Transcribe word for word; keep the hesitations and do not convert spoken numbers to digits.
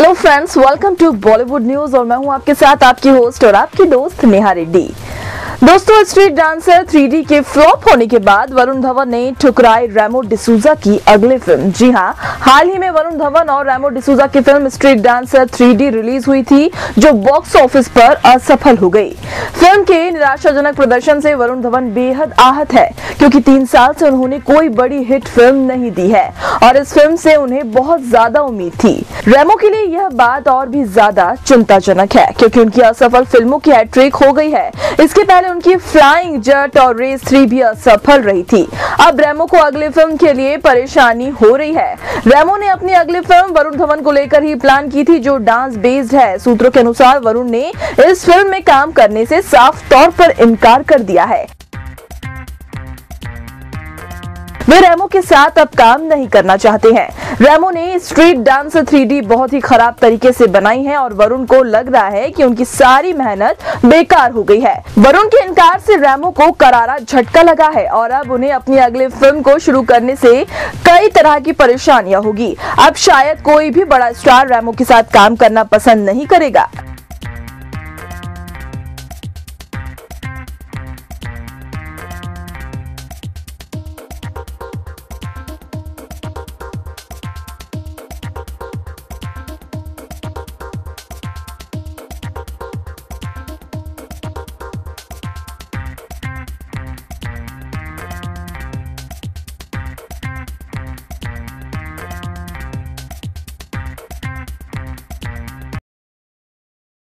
Hello friends, welcome to Bollywood news और मैं हूं आपके साथ आपकी होस्ट और आपकी दोस्त नेहा रेड्डी। दोस्तों, स्ट्रीट डांसर थ्री डी के फ्लॉप होने के बाद वरुण धवन ने ठुकराई रेमो डिसूजा की अगली फिल्म। जी हां, हाल ही में वरुण धवन और रेमो डिसूजा की film street dancer three D release हुई थी, जो बॉक्स ऑफिस पर असफल हो गई। फिल्म के निराशाजनक प्रदर्शन से वरुण धवन बेहद आहत है, क्योंकि तीन साल से उन्होंने कोई बड़ी हिट फिल्म नहीं दी है और इस फिल्म से उन्हें बहुत ज्यादा उम्मीद थी। रेमो के लिए यह बात और भी ज्यादा चिंताजनक है, क्योंकि उनकी असफल फिल्मों की हैट्रिक हो गई है। इसके पहले उनकी फ्लाइंग जट और रेस थ्री भी असफल रही थी। अब रेमो को अगली फिल्म के लिए परेशानी हो रही है। रेमो ने अपनी अगली फिल्म वरुण धवन को लेकर ही प्लान की थी, जो डांस बेस्ड है। सूत्रों के अनुसार वरुण ने इस फिल्म में काम करने से साफ तौर पर इनकार कर दिया है। वे रेमो के साथ अब काम नहीं करना चाहते हैं। रेमो ने स्ट्रीट डांसर थ्री डी बहुत ही खराब तरीके से बनाई है और वरुण को लग रहा है कि उनकी सारी मेहनत बेकार हो गई है। वरुण के इनकार से रेमो को करारा झटका लगा है और अब उन्हें अपनी अगली फिल्म को शुरू करने से कई तरह की परेशानियां होगी। अब शायद कोई भी बड़ा स्टार रेमो के साथ काम करना पसंद नहीं करेगा।